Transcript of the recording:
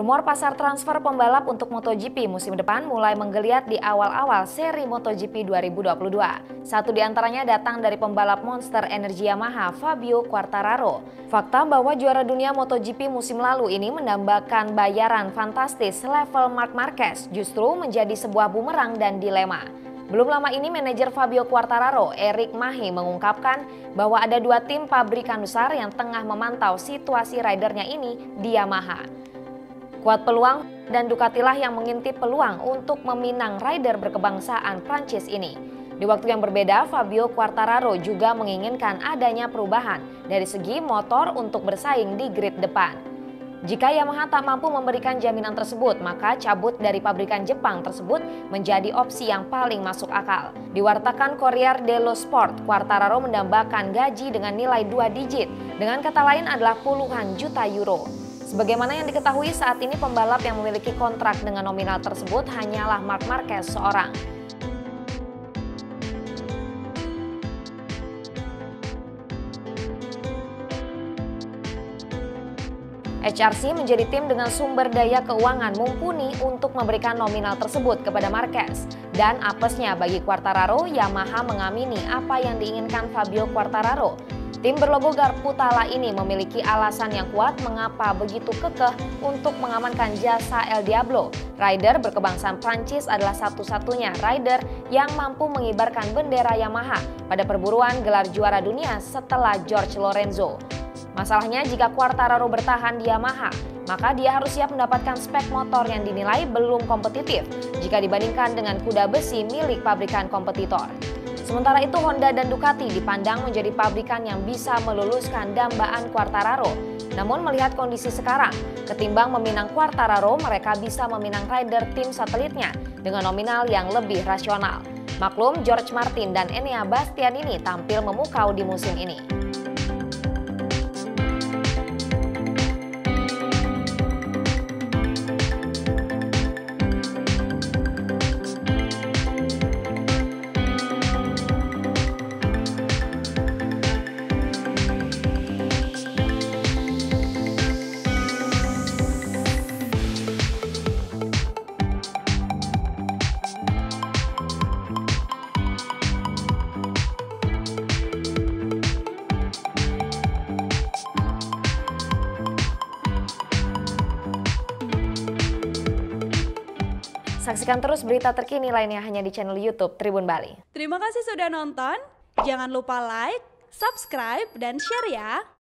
Rumor pasar transfer pembalap untuk MotoGP musim depan mulai menggeliat di awal-awal seri MotoGP 2022. Satu di antaranya datang dari pembalap Monster Energy Yamaha, Fabio Quartararo. Fakta bahwa juara dunia MotoGP musim lalu ini menambahkan bayaran fantastis level Marc Marquez justru menjadi sebuah bumerang dan dilema. Belum lama ini manajer Fabio Quartararo, Eric Mahe, mengungkapkan bahwa ada dua tim pabrikan besar yang tengah memantau situasi ridernya ini di Yamaha. Kuat Peluang dan Ducatilah yang mengintip peluang untuk meminang rider berkebangsaan Prancis ini. Di waktu yang berbeda, Fabio Quartararo juga menginginkan adanya perubahan dari segi motor untuk bersaing di grid depan. Jika Yamaha tak mampu memberikan jaminan tersebut, maka cabut dari pabrikan Jepang tersebut menjadi opsi yang paling masuk akal. Diwartakan Corriere dello Sport, Quartararo menambahkan gaji dengan nilai 2 digit, dengan kata lain adalah puluhan juta euro. Sebagaimana yang diketahui saat ini, pembalap yang memiliki kontrak dengan nominal tersebut hanyalah Marc Marquez seorang. HRC menjadi tim dengan sumber daya keuangan mumpuni untuk memberikan nominal tersebut kepada Marquez. Dan apesnya bagi Quartararo, Yamaha mengamini apa yang diinginkan Fabio Quartararo. Tim berlogo Garputala ini memiliki alasan yang kuat mengapa begitu kekeh untuk mengamankan jasa El Diablo. Rider berkebangsaan Prancis adalah satu-satunya rider yang mampu mengibarkan bendera Yamaha pada perburuan gelar juara dunia setelah George Lorenzo. Masalahnya, jika Quartararo bertahan di Yamaha, maka dia harus siap mendapatkan spek motor yang dinilai belum kompetitif jika dibandingkan dengan kuda besi milik pabrikan kompetitor. Sementara itu, Honda dan Ducati dipandang menjadi pabrikan yang bisa meluluskan dambaan Quartararo. Namun melihat kondisi sekarang, ketimbang meminang Quartararo, mereka bisa meminang rider tim satelitnya dengan nominal yang lebih rasional. Maklum, Jorge Martin dan Enea Bastianini tampil memukau di musim ini. Saksikan terus berita terkini lainnya hanya di channel YouTube Tribun Bali. Terima kasih sudah nonton. Jangan lupa like, subscribe, dan share ya.